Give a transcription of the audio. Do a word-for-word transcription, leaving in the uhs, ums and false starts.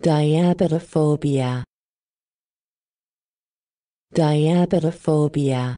Diabetophobia. Diabetophobia.